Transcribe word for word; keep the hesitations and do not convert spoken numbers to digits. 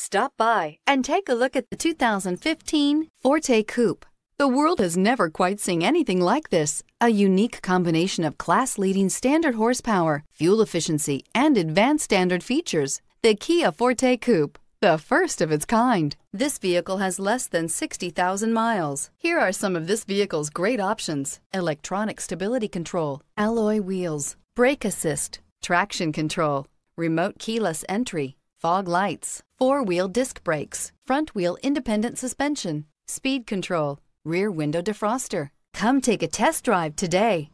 Stop by and take a look at the two thousand fifteen Forte Coupe. The world has never quite seen anything like this. A unique combination of class-leading standard horsepower, fuel efficiency, and advanced standard features. The Kia Forte Coupe, the first of its kind. This vehicle has less than sixty thousand miles. Here are some of this vehicle's great options: electronic stability control, alloy wheels, brake assist, traction control, remote keyless entry, fog lights, four-wheel disc brakes, front-wheel independent suspension, speed control, rear window defroster. Come take a test drive today.